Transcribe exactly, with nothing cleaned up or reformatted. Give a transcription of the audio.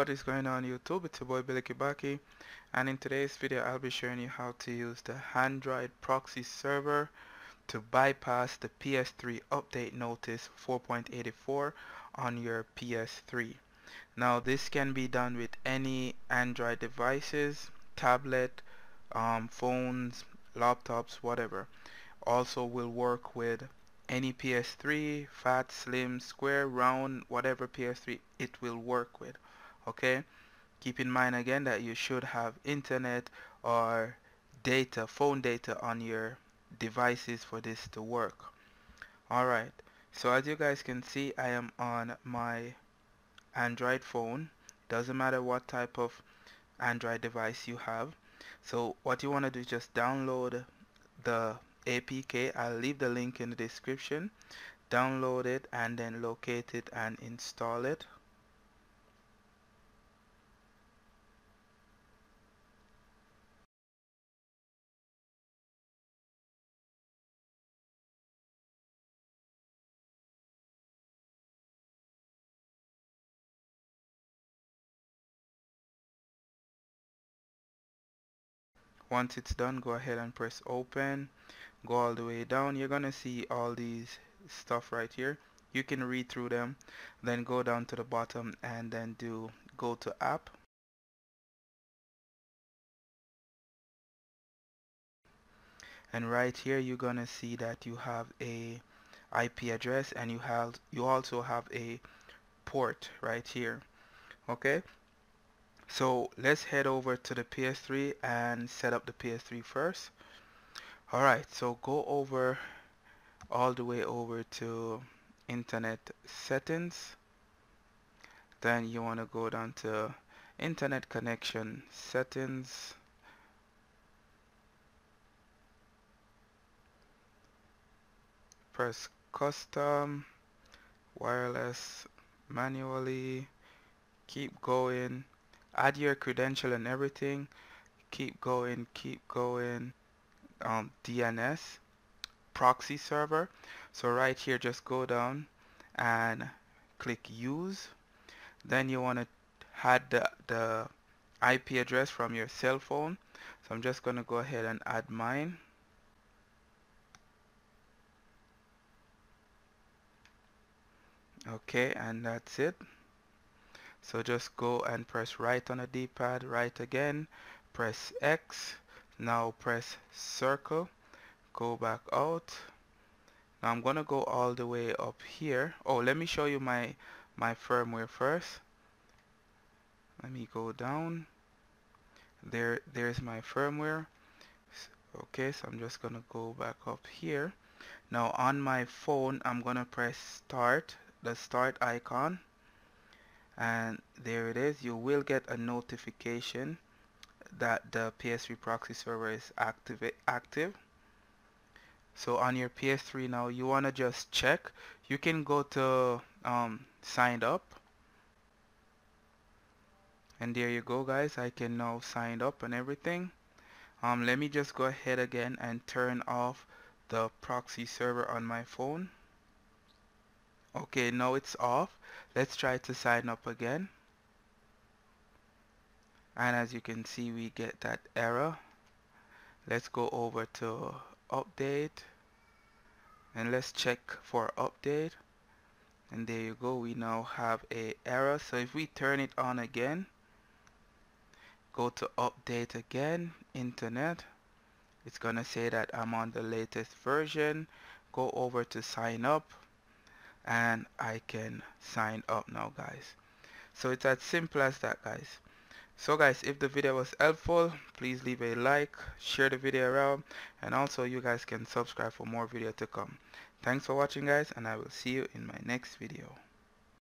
What is going on YouTube? It's your boy Billy Kibaki, and in today's video I'll be showing you how to use the Android proxy server to bypass the P S three update notice four point eighty-four on your P S three. Now this can be done with any Android devices, tablet, um, phones, laptops, whatever. Also will work with any P S three, fat, slim, square, round, whatever P S three it will work with. Okay, keep in mind again that you should have internet or data, phone data on your devices for this to work. Alright, so as you guys can see, I am on my Android phone. Doesn't matter what type of Android device you have. So what you want to do is just download the A P K. I'll leave the link in the description. Download it and then locate it and install it. Once it's done, go ahead and press open. Go all the way down. You're gonna see all these stuff right here. You can read through them, then go down to the bottom and then do go to app. And right here you're gonna see that you have a I P address, and you have you also have a port right here. Okay, so let's head over to the P S three and set up the P S three first. Alright, so go over all the way over to internet settings. Then you want to go down to internet connection settings. Press custom, wireless, manually, keep going. Add your credential and everything. Keep going, keep going. Um, D N S proxy server. So right here, just go down and click use. Then you want to add the, the I P address from your cell phone. So I'm just going to go ahead and add mine. Okay, and that's it. So just go and press right on the D pad, right again, press X, now press circle, go back out. Now I'm gonna go all the way up here. Oh, let me show you my my firmware first. Let me go down. There, there's my firmware. Okay, so I'm just gonna go back up here. Now on my phone, I'm gonna press start, the start icon. And there it is. You will get a notification that the P S three proxy server is active active. So on your P S three now, you want to just check. You can go to um, signed up, and there you go guys, I can now sign up and everything. Um, let me just go ahead again and turn off the proxy server on my phone. Okay, now it's off. Let's try to sign up again, and as you can see, we get that error. Let's go over to update and let's check for update, and there you go, we now have a error. So if we turn it on again, go to update again, internet, it's gonna say that I'm on the latest version. Go over to sign up, and I can sign up now guys. So it's as simple as that guys. So guys, if the video was helpful, please leave a like, share the video around, and also you guys can subscribe for more video to come. Thanks for watching guys, and I will see you in my next video.